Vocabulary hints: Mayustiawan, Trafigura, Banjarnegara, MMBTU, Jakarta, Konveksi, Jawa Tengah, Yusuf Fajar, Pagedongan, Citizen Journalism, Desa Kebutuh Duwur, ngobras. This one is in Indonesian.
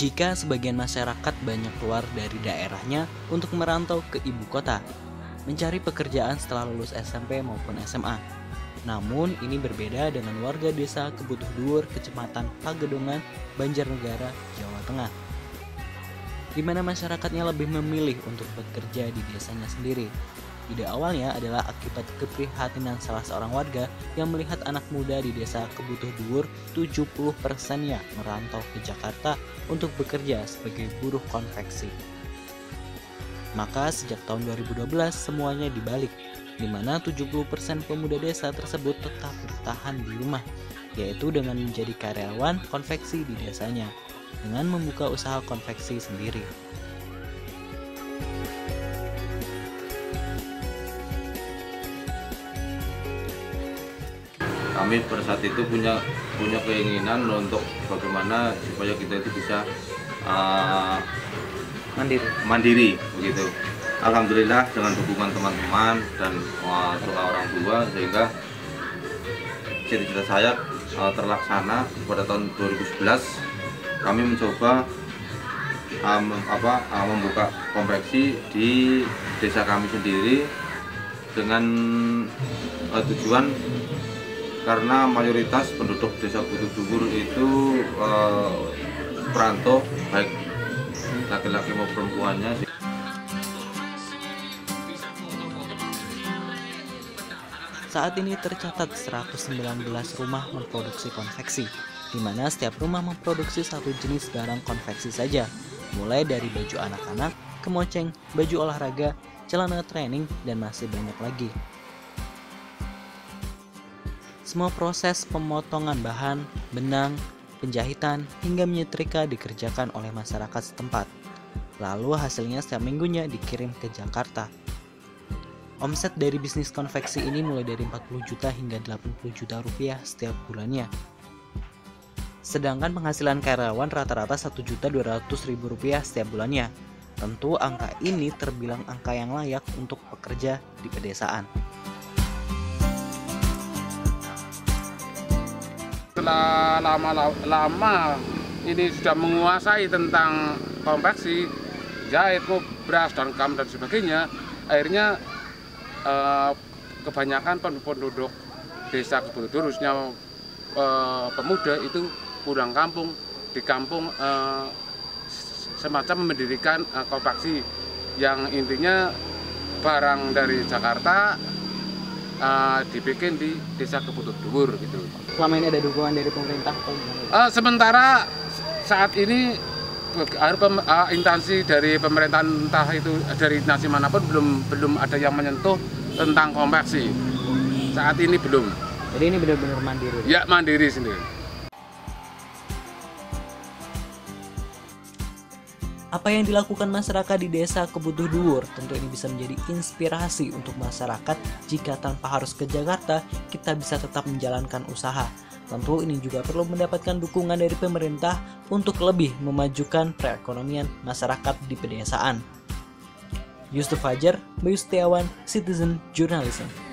jika sebagian masyarakat banyak keluar dari daerahnya untuk merantau ke ibu kota, mencari pekerjaan setelah lulus SMP maupun SMA. Namun, ini berbeda dengan warga Desa Kebutuh Duwur, Kecamatan Pagedongan, Banjarnegara, Jawa Tengah, di mana masyarakatnya lebih memilih untuk bekerja di desanya sendiri. Ide awalnya adalah akibat keprihatinan salah seorang warga yang melihat anak muda di Desa Kebutuh Duwur 70%-nya merantau ke Jakarta untuk bekerja sebagai buruh konveksi. Maka sejak tahun 2012 semuanya dibalik, di mana 70% pemuda desa tersebut tetap bertahan di rumah, yaitu dengan menjadi karyawan konveksi di desanya dengan membuka usaha konveksi sendiri. Kami pada saat itu punya keinginan untuk bagaimana supaya kita itu bisa mandiri begitu. Alhamdulillah dengan dukungan teman-teman dan orang tua, sehingga cita-cita saya terlaksana pada tahun 2011. Kami mencoba membuka konveksi di desa kami sendiri dengan tujuan karena mayoritas penduduk Desa Kebutuh Duwur itu perantau, baik laki-laki maupun perempuannya. Saat ini tercatat 119 rumah memproduksi konveksi, di mana setiap rumah memproduksi satu jenis barang konveksi saja, mulai dari baju anak-anak, kemoceng, baju olahraga, celana training, dan masih banyak lagi. Semua proses pemotongan bahan, benang, penjahitan, hingga menyetrika dikerjakan oleh masyarakat setempat. Lalu hasilnya setiap minggunya dikirim ke Jakarta. Omset dari bisnis konveksi ini mulai dari 40 juta hingga 80 juta rupiah setiap bulannya. Sedangkan penghasilan karyawan rata-rata 1.200.000 rupiah setiap bulannya. Tentu angka ini terbilang angka yang layak untuk pekerja di pedesaan. Setelah lama ini sudah menguasai tentang konveksi, jahit, ngobras, dangkam, dan sebagainya, akhirnya kebanyakan penduduk Desa Kebutuh Duwur, khususnya pemuda itu pulang kampung. Di kampung semacam mendirikan konveksi yang intinya barang dari Jakarta dibikin di Desa Kebutuh Duwur gitu. Selama ini ada dukungan dari pemerintah? Sementara saat ini instansi dari pemerintahan, entah itu dari instansi manapun, belum ada yang menyentuh tentang konveksi. Saat ini belum. Jadi ini benar-benar mandiri? Ya, mandiri sendiri. Apa yang dilakukan masyarakat di Desa Kebutuh Duwur tentu ini bisa menjadi inspirasi untuk masyarakat jika tanpa harus ke Jakarta kita bisa tetap menjalankan usaha. Tentu ini juga perlu mendapatkan dukungan dari pemerintah untuk lebih memajukan perekonomian masyarakat di pedesaan. Yusuf Fajar, Mayustiawan, Citizen Journalism.